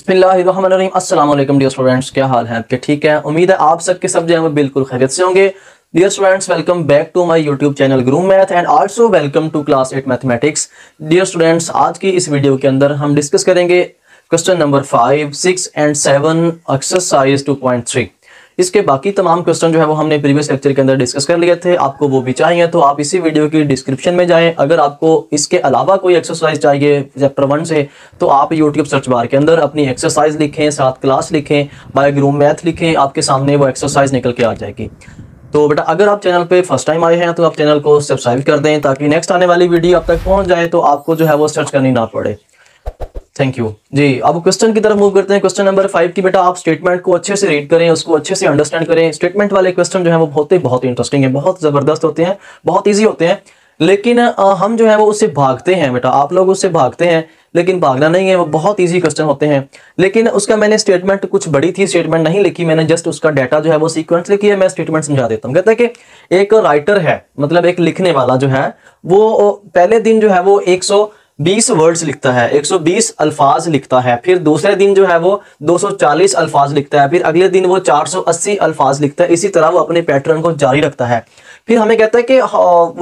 बिस्मिल्लाहिर्रहमानिर्रहीम। अस्सलाम वालेकुम डियर स्टूडेंट्स, क्या हाल है आपके? ठीक है, उम्मीद है आप सबके सब जो है वो बिल्कुल खैरियत से होंगे। Dear students, welcome back to my YouTube channel groom math and also welcome to class 8 mathematics. Dear students, आज की इस वीडियो के अंदर हम डिस्कस करेंगे क्वेश्चन नंबर 5, 6 एंड 7 एक्सरसाइज 2.3। इसके बाकी तमाम क्वेश्चन जो है वो हमने प्रीवियस लेक्चर के अंदर डिस्कस कर लिए थे। आपको वो भी चाहिए तो आप इसी वीडियो की डिस्क्रिप्शन में जाएं। अगर आपको इसके अलावा कोई एक्सरसाइज चाहिए चैप्टर 1 से, तो आप यूट्यूब सर्च बार के अंदर अपनी एक्सरसाइज लिखें, साथ क्लास लिखें, बाय ग्रूम मैथ लिखें, आपके सामने वो एक्सरसाइज निकल के आ जाएगी। तो बेटा, अगर आप चैनल पे फर्स्ट टाइम आए हैं तो आप चैनल को सब्सक्राइब कर दें ताकि नेक्स्ट आने वाली वीडियो आप तक पहुँच जाए तो आपको जो है वो सर्च करनी ना पड़े। थैंक यू जी। अब क्वेश्चन की तरफ मूव करते हैं। क्वेश्चन नंबर 5 की बेटा आप स्टेटमेंट को अच्छे से रीड करें, उसको अच्छे से अंडरस्टैंड करें। स्टेटमेंट वाले क्वेश्चन जो है वो बहुत इंटरेस्टिंग है, बहुत जबरदस्त होते हैं, बहुत ईजी होते हैं, लेकिन हम जो है वो उससे भागते हैं। बेटा आप लोग उससे भागते हैं, लेकिन भागना नहीं है। वो बहुत ईजी क्वेश्चन होते हैं, लेकिन उसका मैंने स्टेटमेंट कुछ बड़ी थी स्टेटमेंट नहीं लिखी, मैंने जस्ट उसका डाटा जो है वो सीक्वेंस लिखी है। मैं स्टेटमेंट समझा देता हूँ। कहता है कि एक राइटर है, मतलब एक लिखने वाला जो है वो पहले दिन जो है वो 120 वर्ड्स लिखता है, 120 अल्फाज लिखता है, फिर दूसरे दिन जो है वो 240 अल्फाज लिखता है, फिर अगले दिन वो 480 अल्फाज लिखता है। इसी तरह वो अपने पैटर्न को जारी रखता है। फिर हमें कहता है कि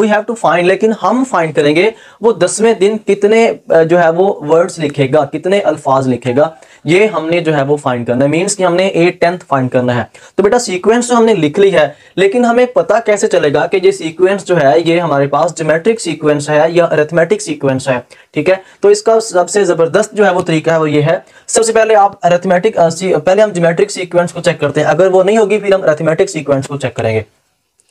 वी हैव टू फाइंड, लेकिन हम फाइंड करेंगे वो 10वें दिन कितने जो है वो वर्ड्स लिखेगा, कितने अल्फाज लिखेगा, ये हमने जो है वो फाइंड करना है। मीन्स कि हमने 8/10 फाइंड करना है। तो बेटा सीक्वेंस तो हमने लिख ली है, लेकिन हमें पता कैसे चलेगा कि ये सीक्वेंस जो है ये हमारे पास ज्योमेट्रिक सीक्वेंस है या अरिथमेटिक सीक्वेंस है। ठीक है, तो इसका सबसे जबरदस्त जो है वो तरीका है वो ये है। सबसे पहले आप पहले हम ज्योमेट्रिक सीक्वेंस को चेक करते हैं। अगर वो नहीं होगी फिर हम अरिथमेटिक सीक्वेंस को चेक करेंगे।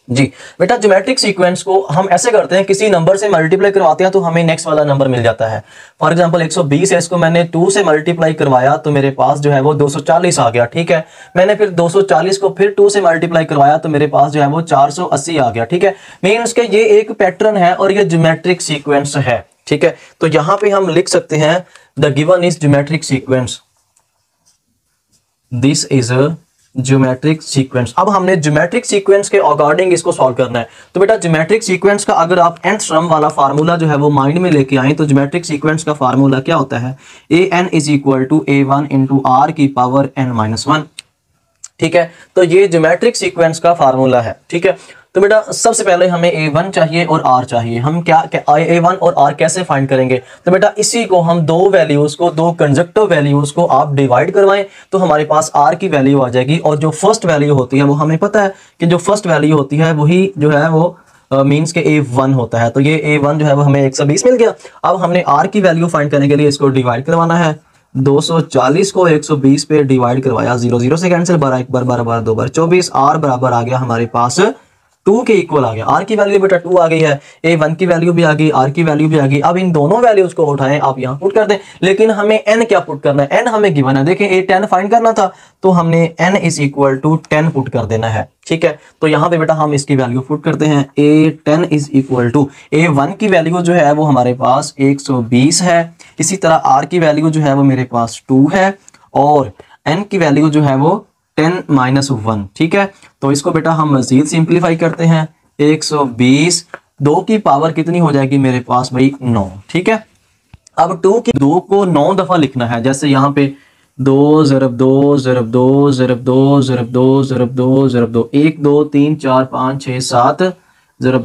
जी बेटा, ज्योमेट्रिक सीक्वेंस को हम ऐसे करते हैं, किसी नंबर से मल्टीप्लाई करवाते हैं तो हमें नेक्स्ट वाला नंबर मिल जाता है। फॉर एग्जांपल 120 है, इसको मैंने 2 से मल्टीप्लाई करवाया तो मेरे पास जो है वो 240 आ गया। ठीक है, मैंने फिर 240 को फिर 2 से मल्टीप्लाई करवाया तो मेरे पास जो है वो 480 आ गया। ठीक है, मीन्स के ये एक पैटर्न है और ये ज्योमेट्रिक सीक्वेंस है। ठीक है, तो यहां पे हम लिख सकते हैं the given is geometric sequence, this is a geometric sequence. अब हमने ज्योमेट्रिक सीक्वेंस के अकॉर्डिंग इसको सॉल्व करना है। तो बेटा ज्योमेट्रिक सीक्वेंस का अगर आप nth सम वाला फार्मूला जो है वो माइंड में लेके आए तो ज्योमेट्रिक सीक्वेंस का फार्मूला क्या होता है, an = a1 × r की पावर n-1। ठीक है, तो ये ज्योमेट्रिक सीक्वेंस का फार्मूला है। ठीक है, तो बेटा सबसे पहले हमें a1 चाहिए और r चाहिए। हम क्या a1 और r कैसे फाइंड करेंगे? तो बेटा इसी को हम दो वैल्यूज को, दो कंजक्टिव वैल्यूज को आप डिवाइड करवाएं तो हमारे पास r की वैल्यू आ जाएगी। और जो फर्स्ट वैल्यू होती है वो हमें पता है कि जो फर्स्ट वैल्यू होती है वही जो है वो मीन्स के a1 होता है। तो ये a1 जो है वो हमें 120 मिल गया। अब हमने r की वैल्यू फाइंड करने के लिए इसको डिवाइड करवाना है। 240 को 120 पे डिवाइड करवाया, 0 0 से कैंसिल, 12 × 12 = 24। r बराबर आ गया हमारे पास 2 के इक्वल आ गया। r की वैल्यू बेटा 2 आ गई है, a1 की वैल्यू भी आ गई, r की वैल्यू भी आ गई। अब इन दोनों वैल्यूज को उठाएं, आप यहाँ पुट कर दें। लेकिन हमें n क्या पुट करना है, n हमें गिवन है। देखें a10 फाइंड करना था तो हमने n = 10 पुट कर देना है। ठीक है, तो यहाँ पे बेटा हम इसकी वैल्यू पुट करते हैं। a10 = a1 की वैल्यू जो है वो हमारे पास 120 है। इसी तरह r की वैल्यू जो है वो मेरे पास 2 है और n की वैल्यू जो है वो 10-1। ठीक है, तो इसको बेटा हम मजीद सिंप्लीफाई करते हैं। 120 2 की पावर कितनी हो जाएगी मेरे पास भाई 9। ठीक है, अब 2 को 9 दफा लिखना है। जैसे यहाँ पे 2 * 2 * 2 * 2 * 2 * 2 * 2 * 2 1 2 3 4 5 6 7 *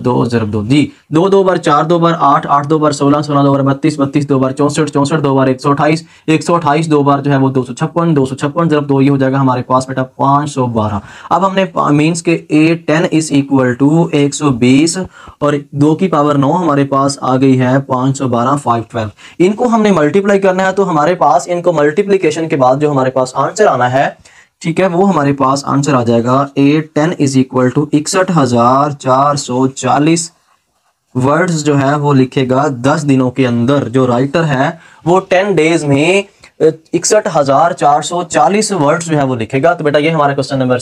2 * 2। जी 2 2 बार 4 2 बार 8 8 2 बार 16 16 2 बार 32 32 2 बार 64 64 2 बार 128 128 2 बार जो है वो 256 256 2 ये हो जाएगा हमारे पास बेटा 512। अब हमने मीन्स के a10 = 120 और 2 की पावर 9 हमारे पास आ गई है 512 512। इनको हमने मल्टीप्लाई करना है तो हमारे पास इनको मल्टीप्लीकेशन के बाद जो हमारे पास आंसर आना है, ठीक है, वो हमारे पास आंसर आ जाएगा a10 = 61,440 वर्ड्स जो है वो लिखेगा 10 दिनों के अंदर। जो राइटर है वो 10 डेज में 61,440 वर्ड्स जो है वो लिखेगा। तो बेटा ये हमारा क्वेश्चन नंबर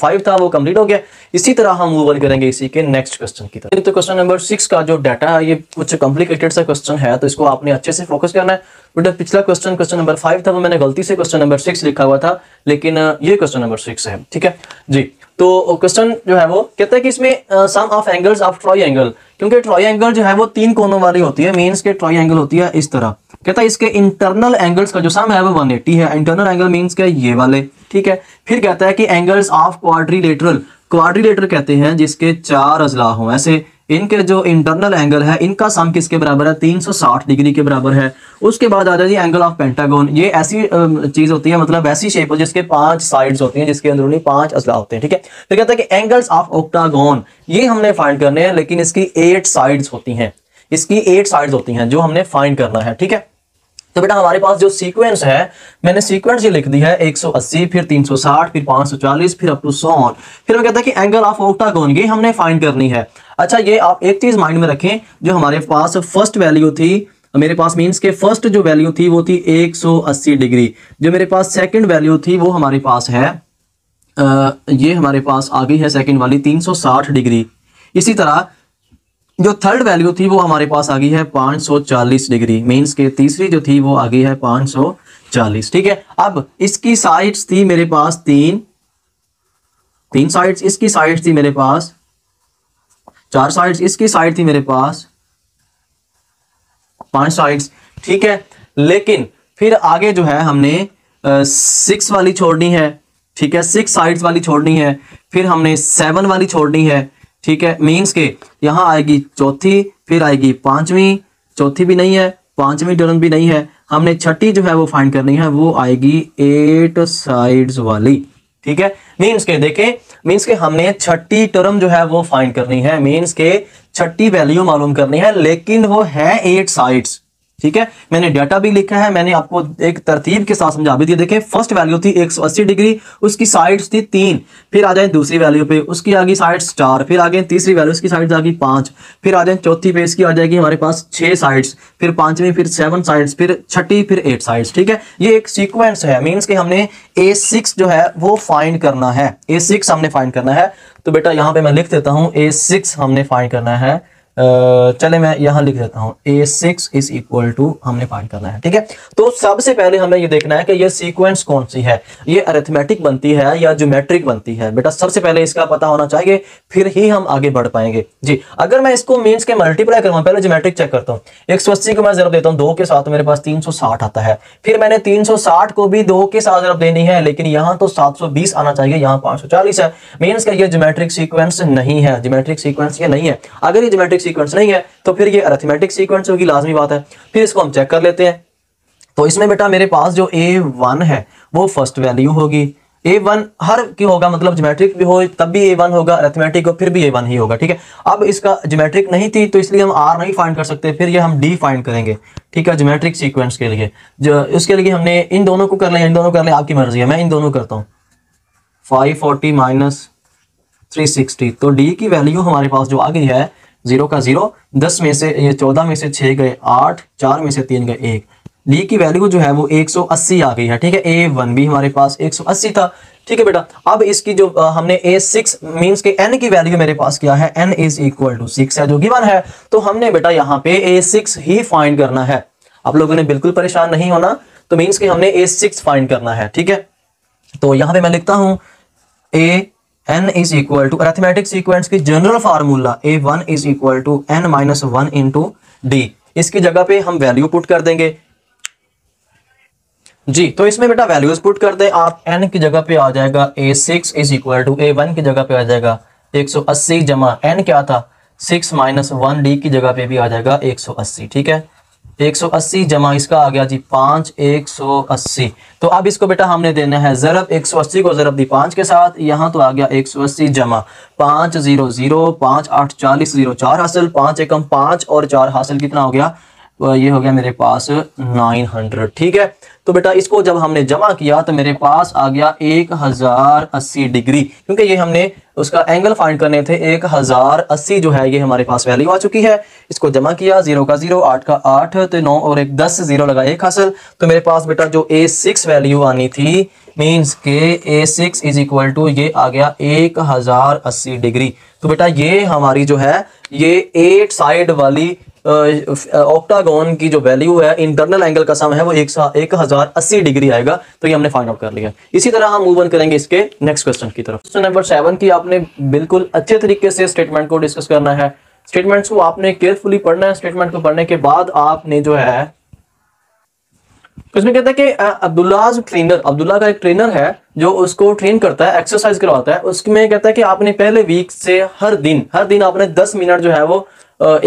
5 था, वो कंप्लीट हो गया। इसी तरह हम मूव ऑन करेंगे इसी के नेक्स्ट क्वेश्चन की तरफ। तो क्वेश्चन नंबर 6 का जो डाटा है ये कुछ कॉम्प्लिकेटेड सा क्वेश्चन है, तो इसको आपने अच्छे से फोकस करना है। बेटा पिछला क्वेश्चन नंबर 5 था, वो मैंने गलती से क्वेश्चन नंबर 6 लिखा हुआ था, लेकिन ये क्वेश्चन नंबर 6 है। ठीक है जी, तो क्वेश्चन जो है वो कहता है कि इसमें sum of angles of triangle, क्योंकि ट्रायंगल जो है वो 3 कोनों वाली होती है, मींस के ट्रायंगल होती है इस तरह। कहता है इसके इंटरनल एंगल्स का जो सम है वो 180 है। इंटरनल एंगल मीन्स क्या, ये वाले, ठीक है। फिर कहता है कि एंगल्स ऑफ क्वाड्रिलेटरल, क्वाड्रिलेटर कहते हैं जिसके चार अजला हों, ऐसे इनके जो इंटरनल एंगल है इनका सम किसके बराबर है, 360 डिग्री के बराबर है। उसके बाद आ जाती है एंगल ऑफ पेंटागोन, ये ऐसी चीज होती है, मतलब ऐसी शेप हो जिसके पांच साइड्स होती हैं, जिसके अंदरूनी पांच अजला होते हैं, ठीक है। तो कहता है कि एंगल्स ऑफ ऑक्टागोन ये हमने फाइंड करने हैं, लेकिन इसकी 8 साइड्स होती हैं, इसकी 8 साइड्स होती हैं जो हमने फाइंड करना है, ठीक है। तो बेटा हमारे पास जो सीक्वेंस है, मैंने सीक्वेंस ये लिख दी है 180, फिर 360, फिर 540, फिर अप टू 100। फिर मैं कहता है कि एंगल ऑफ ऑक्टागोन ये हमने फाइंड करनी है। अच्छा ये आप एक चीज माइंड में रखें, जो हमारे पास फर्स्ट वैल्यू थी, मेरे पास मींस के फर्स्ट जो वैल्यू थी वो थी 180 डिग्री। जो मेरे पास सेकंड वैल्यू थी वो हमारे पास है ये हमारे पास आ गई है सेकंड वाली 360 डिग्री। इसी तरह जो थर्ड वैल्यू थी वो हमारे पास आ गई है 540 डिग्री, मींस के तीसरी जो थी वो आ गई है 540, ठीक है। अब इसकी साइड्स थी मेरे पास तीन साइड्स, इसकी साइड्स थी मेरे पास चार साइड्स, इसकी साइड थी मेरे पास पांच साइड्स, ठीक है। लेकिन फिर आगे जो है हमने 6 वाली छोड़नी है, ठीक है, 6 साइड्स वाली छोड़नी है। फिर हमने 7 वाली छोड़नी है, ठीक है, मींस के यहाँ आएगी चौथी, फिर आएगी पांचवी, चौथी भी नहीं है, पांचवी टर्न भी नहीं है। हमने छठी जो है वो फाइंड करनी है, वो आएगी 8 साइड्स वाली, ठीक है। मीन्स के देखें, मीन्स के हमने छठी टर्म जो है वो फाइंड करनी है, मीन्स के छठी वैल्यू मालूम करनी है, लेकिन वो है 8 साइड्स, ठीक है। मैंने डाटा भी लिखा है, मैंने आपको एक तरतीब के साथ समझा भी दिया। देखें फर्स्ट वैल्यू थी 180 डिग्री, उसकी साइड्स थी 3, फिर आ जाए दूसरी वैल्यू पे, उसकी आ गई साइड्स 4, फिर आ गए तीसरी वैल्यू, उसकी साइड्स आ गई 5, फिर आ जाए चौथी पे, इसकी आ जाएगी हमारे पास 6 साइड्स, फिर पांचवी, फिर 7 साइड्स, फिर छठी, फिर 8 साइड्स, ठीक है। ये एक सीक्वेंस है, मीन्स कि हमने A6 जो है वो फाइंड करना है, A6 हमने फाइंड करना है। तो बेटा यहाँ पे मैं लिख देता हूँ A6 हमने फाइंड करना है, चले मैं यहां लिख देता हूं A6 इज इक्वल टू हमने फाइंड करना है, ठीक है। तो सबसे पहले हमें ये देखना है कि ये सीक्वेंस कौन सी है, ये अरिथमेटिक बनती है या ज्योमेट्रिक बनती है। बेटा सबसे पहले इसका पता होना चाहिए, फिर ही हम आगे बढ़ पाएंगे जी। अगर मैं इसको मीन्स के मल्टीप्लाई करूँ, पहले ज्योमेट्रिक चेक करता हूँ, 180 को मैं जरूर देता हूँ 2 के साथ, मेरे पास 360 आता है। फिर मैंने 360 को भी 2 के साथ जरूर देनी है, लेकिन यहाँ तो 720 आना चाहिए, यहाँ 540 है, मीन्स का ये ज्योमेट्रिक सीक्वेंस नहीं है, ज्योमेट्रिक सीक्वेंस ये नहीं है। अगर ये ज्योमेट्रिक सीक्वेंस नहीं है तो फिर ये अरिथमेटिक सीक्वेंस होगी, लाजमी बात है। फिर इसको हम चेक कर लेते हैं। तो इसमें बेटा मेरे पास जो A1 है वो फर्स्ट वैल्यू होगी, A1 हर की होगा, मतलब ज्योमेट्रिक भी हो तब भी A1 होगा, अरिथमेटिक हो फिर भी A1 ही होगा, ठीक है। अब इसका ज्योमेट्रिक नहीं थी तो इसलिए हम R नहीं फाइंड कर सकते, फिर ये हम D फाइंड करेंगे, ठीक है, ज्योमेट्रिक सीक्वेंस के लिए। जो उसके लिए हमने इन दोनों को कर लें, इन दोनों कर लें, आपकी मर्जी है, मैं इन दोनों करता हूँ। 540 माइनस 360, तो डी की वैल्यू हमारे पास जो आ गई है 0 का 0, 10 में से ये 14 में से 6 गए 8, 4 में से 3 गए 1, डी की वैल्यू जो है वो 180 आ गई है, ठीक है। A1 भी हमारे पास 180 था, ठीक है बेटा। अब इसकी जो हमने A6 मींस के n की वैल्यू मेरे पास क्या है, n इज इक्वल टू 6 है जो गिवन है, तो हमने बेटा यहाँ पे A6 ही फाइंड करना है। आप लोगों ने बिल्कुल परेशान नहीं होना, तो मीन्स कि हमने A6 फाइंड करना है, ठीक है। तो यहाँ पे मैं लिखता हूँ n is equal to arithmetic sequence की general formula A1 is equal to n-1 into D, इसकी जगह पे हम वैल्यू पुट कर देंगे जी। तो इसमें बेटा वैल्यूज पुट कर दें आप, n की जगह पे आ जाएगा A6 is equal to A1 की जगह पे आ जाएगा 180 जमा n क्या था 6 माइनस 1, डी की जगह पे भी आ जाएगा 180, ठीक है। 180 जमा इसका आ गया जी 5, 180। तो अब इसको बेटा हमने देना है जरब, 180 को जरब दी 5 के साथ, यहाँ तो आ गया 180 जमा 500, 5 8 40 0 4 हासिल, 5 एकम 5 और 4 हासिल कितना हो गया, ये हो गया मेरे पास 900, ठीक है। तो बेटा इसको जब हमने जमा किया तो मेरे पास आ गया 1080 डिग्री, क्योंकि ये हमने उसका एंगल फाइंड करने थे। 1080 जो है ये हमारे पास वैल्यू आ चुकी है, इसको जमा किया 0 का 0, 8 का 8, तो 9 और 1 10, 0 लगा 1 हासिल। तो मेरे पास बेटा जो A6 वैल्यू आनी थी मीन्स के A6 इज इक्वल टू ये आ गया 1080 डिग्री। तो बेटा ये हमारी जो है ये 8 साइड वाली ऑक्टागोन की जो वैल्यू है, इंटरनल एंगल का सम है वो 1080 डिग्री आएगा। तो ये हमने फाइंड आउट कर लिया। इसी तरह हम मूव ऑन करेंगे इसके नेक्स्ट क्वेश्चन की तरफ। क्वेश्चन नंबर 7 की आपने बिल्कुल अच्छे तरीके से स्टेटमेंट को डिस्कस करना है, स्टेटमेंट्स को आपने केयरफुली पढ़ना है। स्टेटमेंट को पढ़ने के बाद आपने जो है उसमें कहता है कि अब्दुल्लाज ट्रेनर, अब्दुल्ला का एक ट्रेनर है जो उसको ट्रेन करता है, एक्सरसाइज करवाता है। उसमें कहता है कि आपने पहले वीक से हर दिन आपने 10 मिनट जो है वो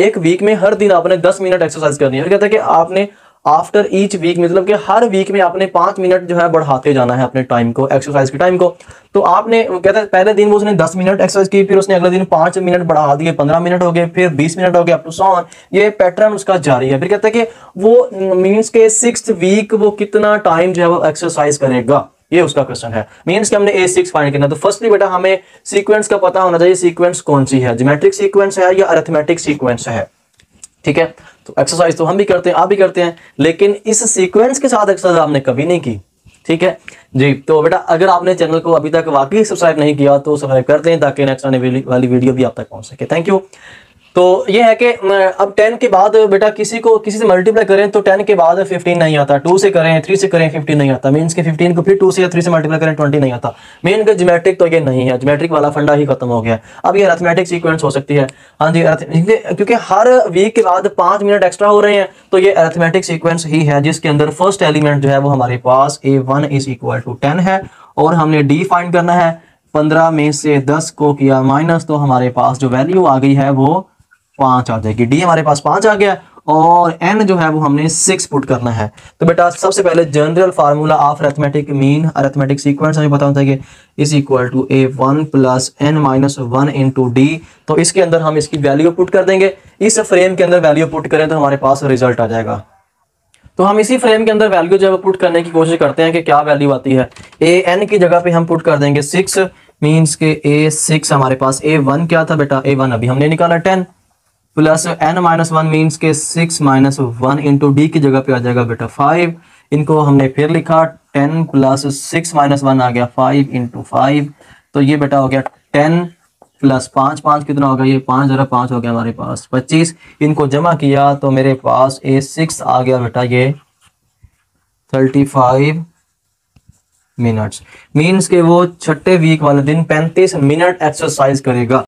एक वीक में हर दिन आपने 10 मिनट एक्सरसाइज करनी है। और कहता है कि आपने आफ्टर ईच वीक मतलब कि हर वीक में आपने 5 मिनट जो है बढ़ाते जाना है अपने टाइम को, एक्सरसाइज के टाइम को। तो आपने कहता है पहले दिन वो उसने 10 मिनट एक्सरसाइज की, फिर उसने अगले दिन 5 मिनट बढ़ा दिए, 15 मिनट हो गए, फिर 20 मिनट हो गए, अपटू सॉन ये पैटर्न उसका जारी है। फिर कहता है कि वो मीन्स के 6th वीक वो कितना टाइम जो है वो एक्सरसाइज करेगा, ये उसका क्वेश्चन है। मींस कि हमने A6 फाइंड करना। तो फर्स्टली बेटा हमें सीक्वेंस का पता होना चाहिए, सीक्वेंस कौन सी है, ज्योमेट्रिक सीक्वेंस है या अरिथमेटिक सीक्वेंस है। ठीक है, तो एक्सरसाइज तो हम भी करते हैं, आप भी करते हैं, लेकिन इस सीक्वेंस के साथ एक्सरसाइज आपने कभी नहीं की। ठीक है जी, तो बेटा अगर आपने चैनल को अभी तक वाकई सब्सक्राइब नहीं किया तो सब्सक्राइब कर दें ताकि नेक्स्ट आने वाली वीडियो भी आप तक पहुंच सके। Thank you. तो ये है कि अब 10 के बाद बेटा किसी से मल्टीप्लाई करें तो 10 के बाद 15 नहीं आता, 2 से करें, 3 से करें, 15 नहीं आता। मीन्स के 15 को फिर 2 से या 3 से मल्टीप्लाई करें, 20 नहीं आता। मेन का ज्योमेट्रिक तो ये नहीं है, ज्योमेट्रिक वाला फंडा ही खत्म हो गया। अब ये अरिथमेटिक सीक्वेंस हो सकती है। हाँ जी, क्योंकि हर वीक के बाद 5 मिनट एक्स्ट्रा हो रहे हैं तो ये अरिथमेटिक सीक्वेंस ही है, जिसके अंदर फर्स्ट एलिमेंट जो है वो हमारे पास A1 = 10 है और हमने D फाइंड करना है। 15 में से 10 को किया माइनस तो हमारे पास जो वैल्यू आ गई है वो 5 आ जाएगी। डी हमारे पास 5 आ गया और एन जो है वो हमने 6 पुट करना है। तो बेटा सबसे पहले general formula of arithmetic mean arithmetic sequence हमें पता होता है कि is equal to A1 + n - 1 × D। तो इसके अंदर हम इसकी वैल्यू पुट कर देंगे। इस फ्रेम के अंदर वैल्यू पुट करें तो हमारे पास रिजल्ट आ जाएगा। तो हम इसी फ्रेम के अंदर वैल्यू जो है पुट करने की कोशिश करते हैं कि क्या वैल्यू आती है। ए एन की जगह पे हम पुट कर देंगे 6 मीन्स के A6 हमारे पास। A1 क्या था बेटा, A1 अभी हमने निकाला 10 प्लस n - 1 मीन्स के 6 - 1 × D की जगह पे आ जाएगा बेटा 5। इनको हमने फिर लिखा 10 + 6 - 1 आ गया 5 × 5। तो ये बेटा हो गया 10 + 5 कितना होगा, ये 5 × 5 हो गया हमारे पास 25। इनको जमा किया तो मेरे पास A6 आ गया बेटा ये 35 मिनट्स। मीन्स के वो छठे वीक वाले दिन 35 मिनट एक्सरसाइज करेगा।